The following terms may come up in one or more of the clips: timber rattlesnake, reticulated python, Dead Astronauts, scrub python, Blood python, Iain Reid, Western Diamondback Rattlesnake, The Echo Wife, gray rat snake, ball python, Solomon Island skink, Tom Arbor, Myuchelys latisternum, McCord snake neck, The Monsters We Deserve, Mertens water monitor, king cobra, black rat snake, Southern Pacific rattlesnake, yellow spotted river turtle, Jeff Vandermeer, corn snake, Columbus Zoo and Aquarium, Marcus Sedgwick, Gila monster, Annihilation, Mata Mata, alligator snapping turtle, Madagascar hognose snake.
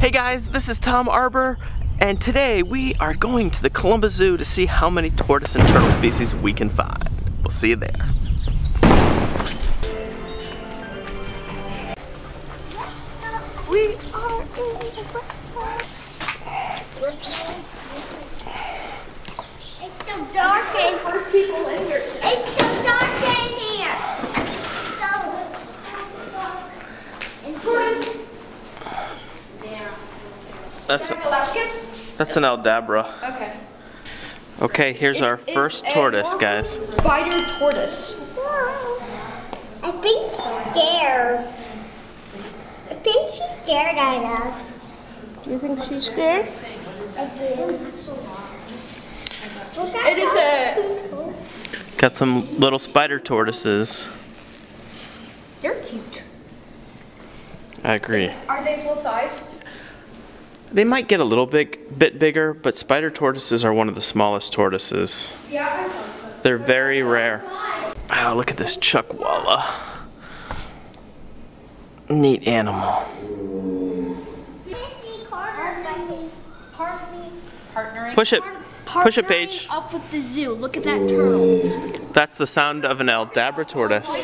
Hey guys, this is Tom Arbor, and today we are going to the Columbus Zoo to see how many tortoise and turtle species we can find. We'll see you there. We are in the reptile. It's so dark in here. First people in here today. It's so dark in here. So dark. And put us. That's an Aldabra. Okay. Okay, here's our first tortoise, guys. Spider tortoise. I think she stared. I think she stared at us. You think she's scared? I do. It is a... Got some little spider tortoises. They're cute. I agree. Are they full size? They might get a little bit bigger, but spider tortoises are one of the smallest tortoises. They're very rare. Oh, look at this chuckwalla. Neat animal. Push it. Push it, Paige. Up with the zoo. Look at that turtle. That's the sound of an Aldabra tortoise.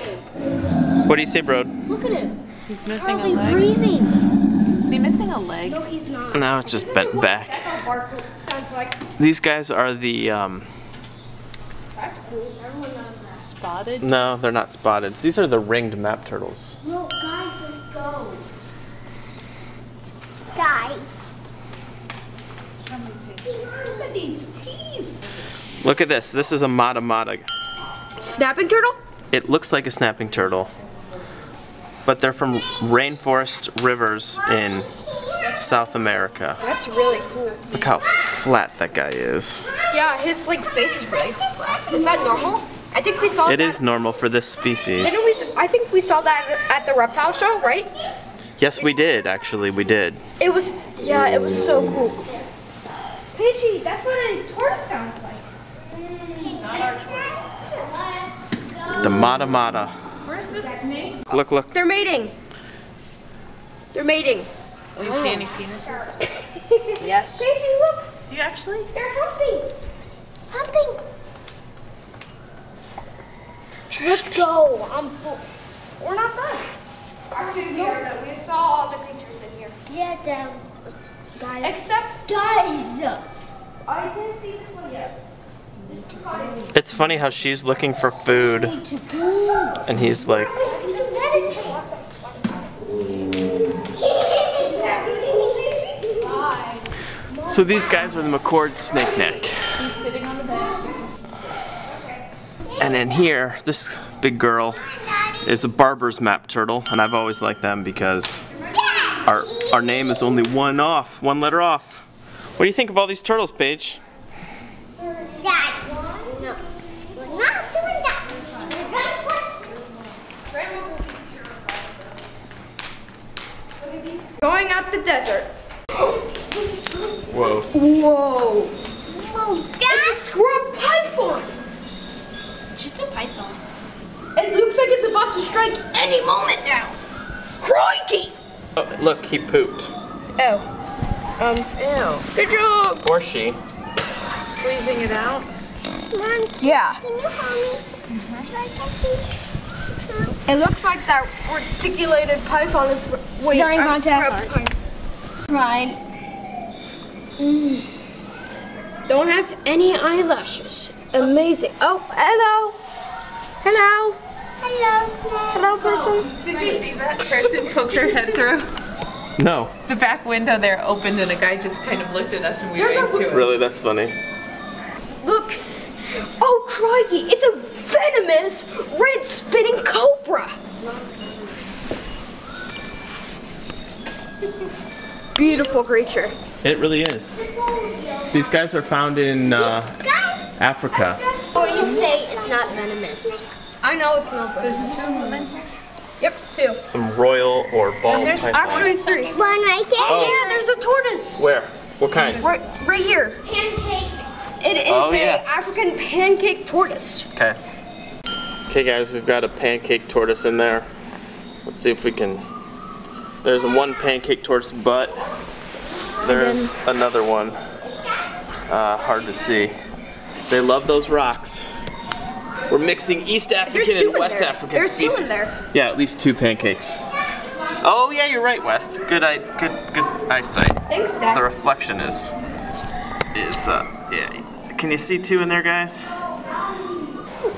What do you say, Brode? Look at him. He's missing a leg. Breathing. Is he missing a leg? No, he's not. No, it's just bent back. Sounds like. These guys are the. That's cool. Everyone knows that. Spotted? No, they're not spotted. These are the ringed map turtles. Look, guys, there's gold. Guys. Look at these teeth. Look at this. This is a Mata Mata. Snapping turtle? It looks like a snapping turtle. But they're from rainforest rivers in South America. That's really cool. Look how flat that guy is. Yeah, his like face is really flat. Is that normal? I think we saw that. It is normal for this species. I think we saw that at the reptile show, right? Yes, we did, actually, we did. It was, yeah, it was so cool. Pidgey, that's what a tortoise sounds like. Not our tortoise. The Mata Mata. Where's the snake? Look, look. They're mating. They're mating. Do you see any penises? Yes. Baby, look. Do you actually? They're humping. Humping. Let's go. I'm full. We're not done. We saw all the pictures in here. Yeah, damn. Guys. Except guys. I didn't see this one yet. It's funny how she's looking for food, and he's like... So these guys are the McCord snake neck. And in here, this big girl is a Barber's Map turtle, and I've always liked them because our name is only one letter off. What do you think of all these turtles, Paige? Going out the desert. Whoa. Whoa. Whoa, that's a scrub python. It's a python. It looks like it's about to strike any moment now. Crikey! Oh, look, he pooped. Oh. Ew. Good job. Or she. Squeezing it out. Mom. Yeah. Can you help me? Mm-hmm. It looks like that reticulated python is waiting on us. Right. Don't have any eyelashes. Amazing. Oh, hello. Hello. Hello, Snake. Hello, person. Did you see that person poke her head through? No. The back window there opened and a guy just kind of looked at us and we were into it. Really? That's funny. Look. Oh, crikey. It's a venomous red spitting cobra. Beautiful creature. It really is. These guys are found in Africa. Or you say it's not venomous. I know it's not venomous. There's two women. Yep, two. Some royal or ball python. There's actually three. One right there. Oh. Yeah, there's a tortoise. Where? What kind? Right here. Pancake. It is an African pancake tortoise. Okay. Okay guys, we've got a pancake tortoise in there. Let's see if we can... There's one pancake tortoise butt. There's another one. Hard to see. They love those rocks. We're mixing East African and West African species. There's two in there. Yeah, at least two pancakes. Oh yeah, you're right, West. Good eyesight. Thanks, Dad. The reflection is yeah. Can you see two in there, guys?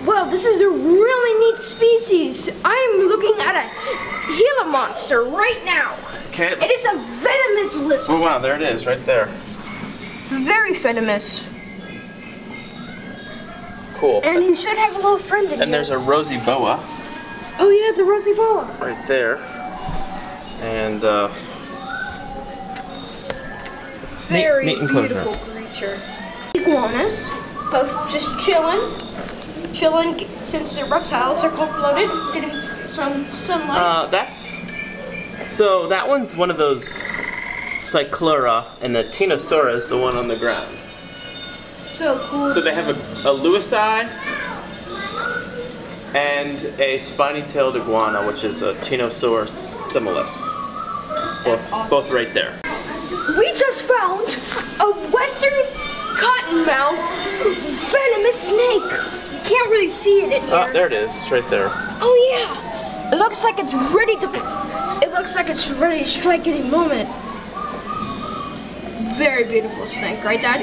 Wow, this is a really neat species. I'm looking at a Gila monster right now. Okay. It is a venomous lizard. Oh wow, there it is, right there. Very venomous. Cool. And he should have a little friend in here. And there's a rosy boa. Oh yeah, the rosy boa. Right there. And very beautiful creature. Iguanas, both just chilling since the reptiles are cold blooded, getting some sunlight. So that one's one of those Cyclura, and the Tinosaurus is the one on the ground. So cool. So they have a Lewis eye and a spiny-tailed iguana, which is a Tinosaurus similis. Both right there. We just found a Western cottonmouth venomous snake. You can't really see it in here. Oh, there it is. It's right there. Oh yeah. It looks like it's ready to. It looks like it's ready to strike any moment. Very beautiful snake, right, Dad?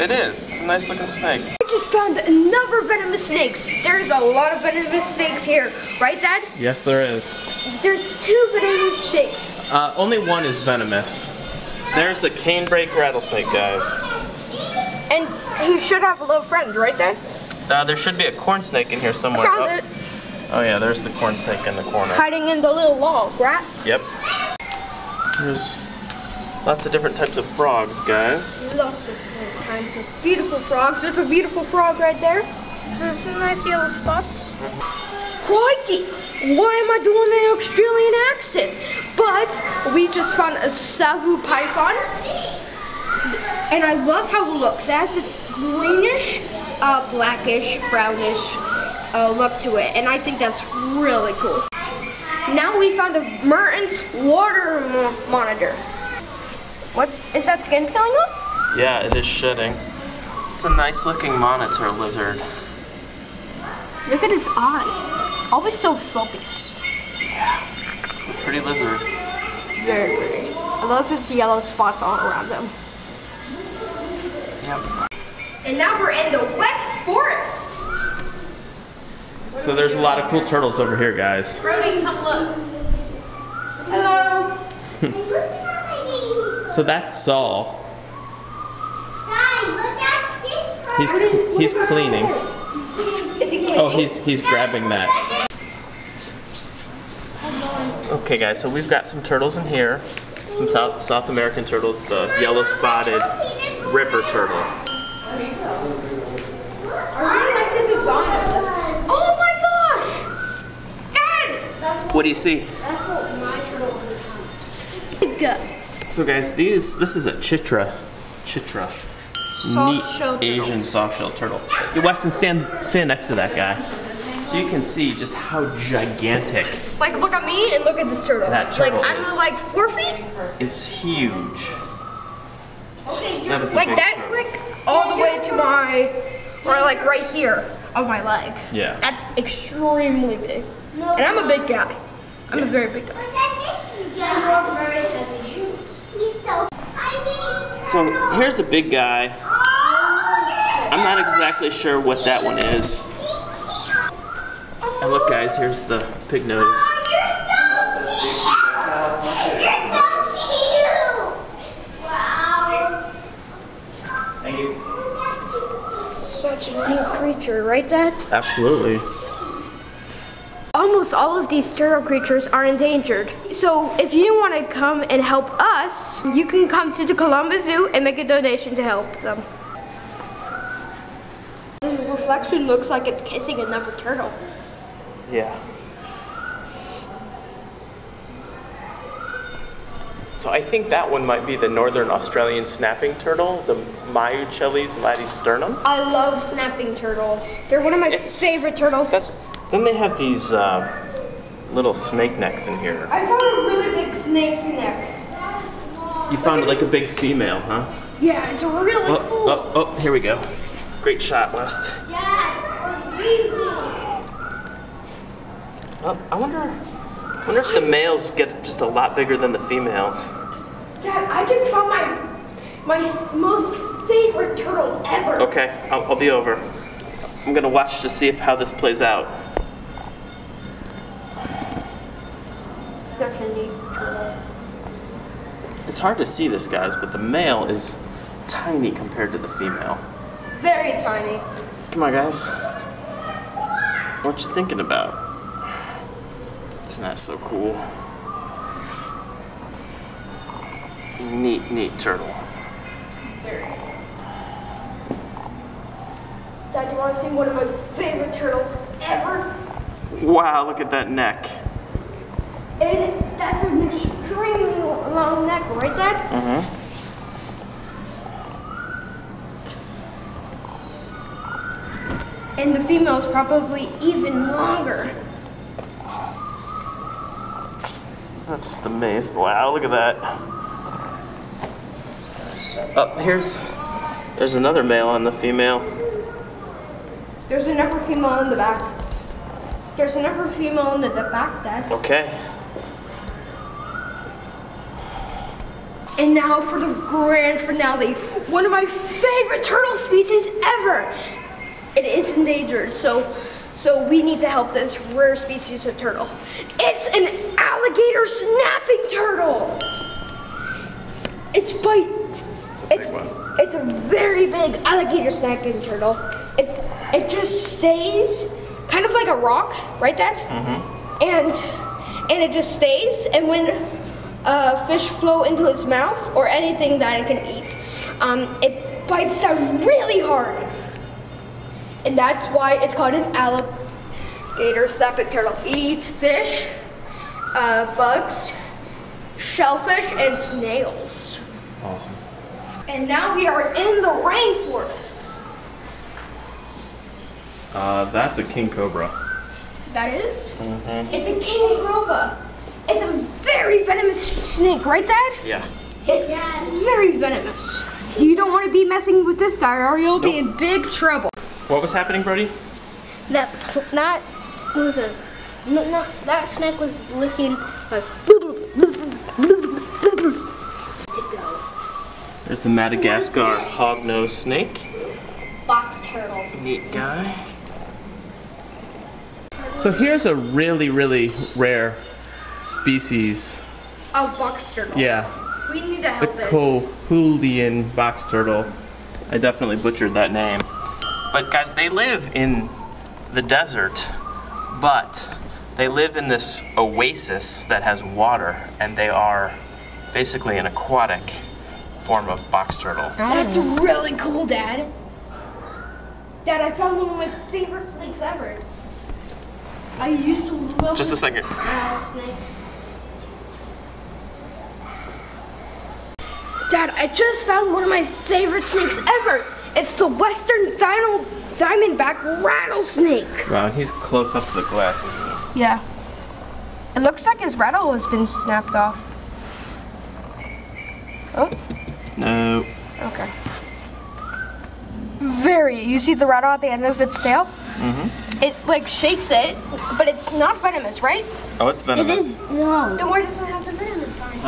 It is. It's a nice looking snake. I just found another venomous snake. There's a lot of venomous snakes here, right, Dad? Yes, there is. There's two venomous snakes. Only one is venomous. There's the canebrake rattlesnake, guys. And he should have a little friend, right, Dad? There should be a corn snake in here somewhere. I found it. Oh yeah, there's the corn snake in the corner. Hiding in the little log, right? Yep. There's lots of different types of frogs, guys. Lots of different kinds of beautiful frogs. There's a beautiful frog right there. There's some nice yellow spots. Crikey! Why am I doing an Australian accent? But we just found a Savu python. And I love how it looks. It has this greenish, blackish, brownish look to it. And I think that's really cool. Now we found the Mertens water monitor. Is that skin peeling off? Yeah, it is shedding. It's a nice looking monitor lizard. Look at his eyes. Always so focused. Yeah, it's a pretty lizard. Very pretty. I love his yellow spots all around him. Yep. And now we're in the wet forest. So there's a lot of cool turtles over here, guys. Brody, come look. Hello. So that's Saul. Guys, look at this. He's cleaning. Is he cleaning? Oh, he's grabbing that. Okay, guys. So we've got some turtles in here. Some South American turtles. The yellow spotted river turtle. I really like the design of this. Oh my gosh! Dad. What do you see? That's what my turtle would have. So guys, this is a Chitra, neat Asian soft-shell turtle. Weston, stand next to that guy, so you can see just how gigantic. Like, look at me and look at this turtle. That turtle like, is. I'm like 4 feet. It's huge. Okay, that like that turtle. Quick, all the way to my, or like right here on my leg. Yeah. That's extremely big, and I'm a big guy. I'm a very big guy. So here's a big guy. I'm not exactly sure what that one is. And look, guys, here's the pig nose. You're so cute! Thank you. Such a new creature, right, Dad? Absolutely. Almost all of these turtle creatures are endangered. So if you want to come and help us, you can come to the Columbus Zoo and make a donation to help them. The reflection looks like it's kissing another turtle. Yeah. So I think that one might be the Northern Australian snapping turtle, the Myuchelys latisternum. I love snapping turtles. They're one of my favorite turtles. Then they have these little snake necks in here. I found a really big snake neck. You found like a big female, huh? Yeah, it's really cool. Oh, here we go. Great shot, West. Yeah, I wonder if the males get just a lot bigger than the females. Dad, I just found my most favorite turtle ever. Okay, I'll be over. I'm gonna watch to see how this plays out. Such a neat turtle. It's hard to see this, guys, but the male is tiny compared to the female. Very tiny. Come on, guys. What you thinking about? Isn't that so cool? Neat, neat turtle. Very cool. Dad, you want to see one of my favorite turtles ever? Wow, look at that neck. That's an extremely long neck, right, Dad? Mm-hmm. And the female's probably even longer. That's just amazing. Wow, look at that. Oh, there's another male on the female. There's another female in the back. There's another female in the back, Dad. Okay. And now for the grand finale, one of my favorite turtle species ever. It is endangered, so we need to help this rare species of turtle. It's an alligator snapping turtle. It's a very big alligator snapping turtle. It just stays kind of like a rock, right, Dad? Mm-hmm. And it just stays, and when fish flow into its mouth or anything that it can eat, it bites down really hard, and that's why it's called an alligator snapping turtle. It eats fish, bugs, shellfish, and snails. Awesome. And now we are in the rainforest. That's a king cobra. That is? Mm-hmm. It's a king cobra. It's a very venomous snake, right, Dad? Yeah. It's very venomous. You don't want to be messing with this guy, or you'll be in big trouble. What was happening, Brody? That snake was licking like. There's the Madagascar hognose snake. Box turtle. Neat guy. So here's a really, really rare species of box turtle. Yeah. We need to help it. The Cohulian box turtle. I definitely butchered that name. But guys, they live in the desert, but they live in this oasis that has water, and they are basically an aquatic form of box turtle. That's really cool, Dad. Dad, I found one of my favorite snakes ever. I used to love just a second. Rattlesnake. Dad, I just found one of my favorite snakes ever. It's the Western Diamondback Rattlesnake. Wow, he's close up to the glass, isn't he? Yeah. It looks like his rattle has been snapped off. Oh. No. Okay. You see the rattle at the end of its tail? Mm-hmm. It like shakes it, but it's not venomous, right? Oh, it's venomous. It is, no. Then why does it have the venomous sign?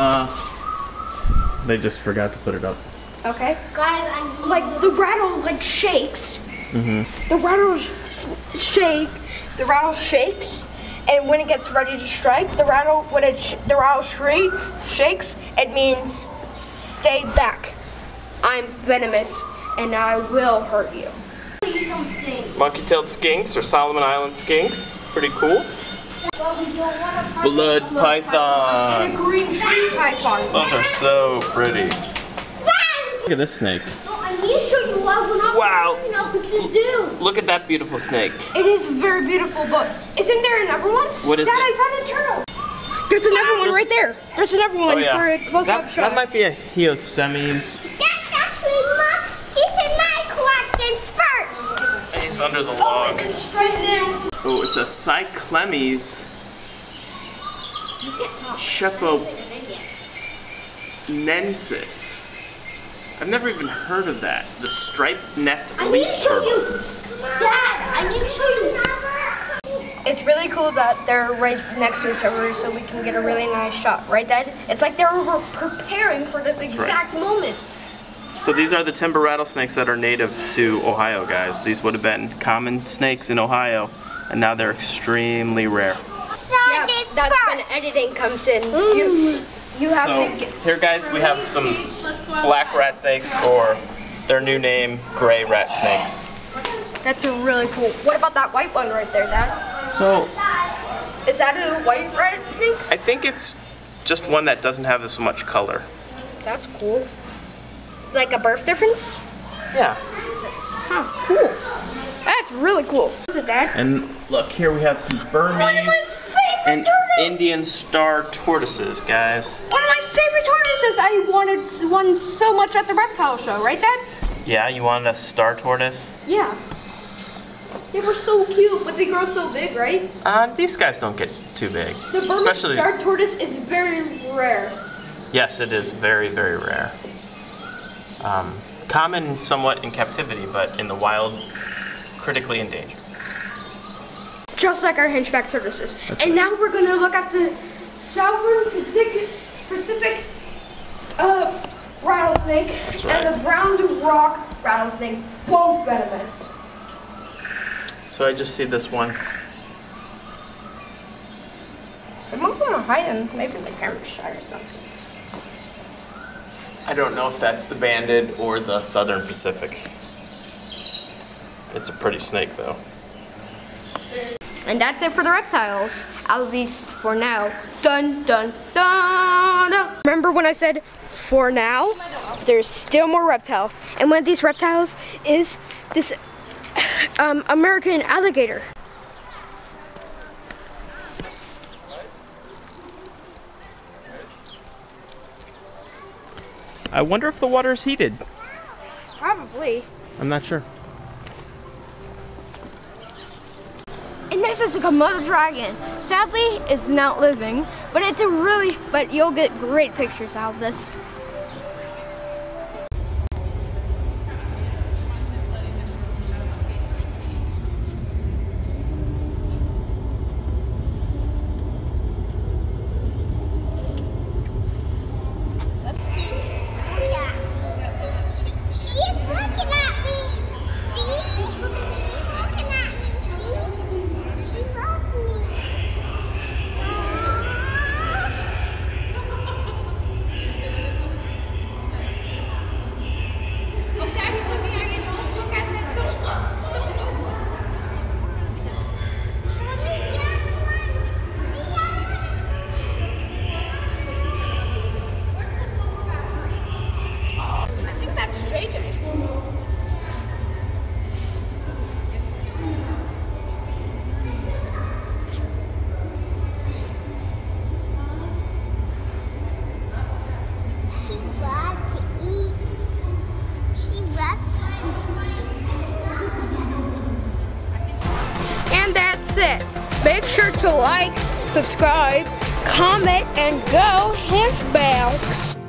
They just forgot to put it up. Okay. Guys, I'm like, the rattle like shakes. Mm-hmm. The rattle shakes, and when it gets ready to strike, the rattle shakes, it means stay back. I'm venomous. And I will hurt you. Monkey-tailed skinks or Solomon Island skinks. Pretty cool. Blood python. And a green python. Those are so pretty. Look at this snake. I need to show you love when I'm at the zoo. Look at that beautiful snake. It is very beautiful, but isn't there another one? What is it? Dad, I found a turtle. There's another one right there. There's another one for a close-up shot. That might be a Hyosemes. Under the log. Oh, it's a Cyclemes. Chepo Nensis. I've never even heard of that. The striped-necked leaf turtle. Dad, I need to show you. It's really cool that they're right next to each other so we can get a really nice shot. Right, Dad? It's like they were preparing for this exact moment. So these are the timber rattlesnakes that are native to Ohio, guys. These would have been common snakes in Ohio, and now they're extremely rare. Yeah, that's when editing comes in. You have to get... Here, guys, we have some black rat snakes, or their new name, gray rat snakes. That's really cool. What about that white one right there, Dad? So... Is that a white rat snake? I think it's just one that doesn't have as much color. That's cool. Like a birth difference? Yeah. Huh, cool. That's really cool. Is it, Dad? And look, here we have some Burmese and turtles. Indian star tortoises, guys. One of my favorite tortoises. I wanted one so much at the reptile show, right, Dad? Yeah, you wanted a star tortoise? Yeah. They were so cute, but they grow so big, right? These guys don't get too big. The Burmese star tortoise is very rare. Yes, it is very, very rare. Common somewhat in captivity, but in the wild, critically endangered. Just like our hinchback tortoises. That's and right. Now we're going to look at the Southern Pacific rattlesnake and the brown rock rattlesnake, both venomous. So I just see this one. Some of them are hiding, maybe like camera shy or something. I don't know if that's the banded or the Southern Pacific. It's a pretty snake, though. And that's it for the reptiles, at least for now. Dun, dun, dun, dun. Remember when I said, for now? There's still more reptiles. And one of these reptiles is this American alligator. I wonder if the water is heated. Probably. I'm not sure. And this is like a mother dragon. Sadly, it's not living, but it's a really, but you'll get great pictures out of this. Make sure to like, subscribe, comment, and go Hinchbacks!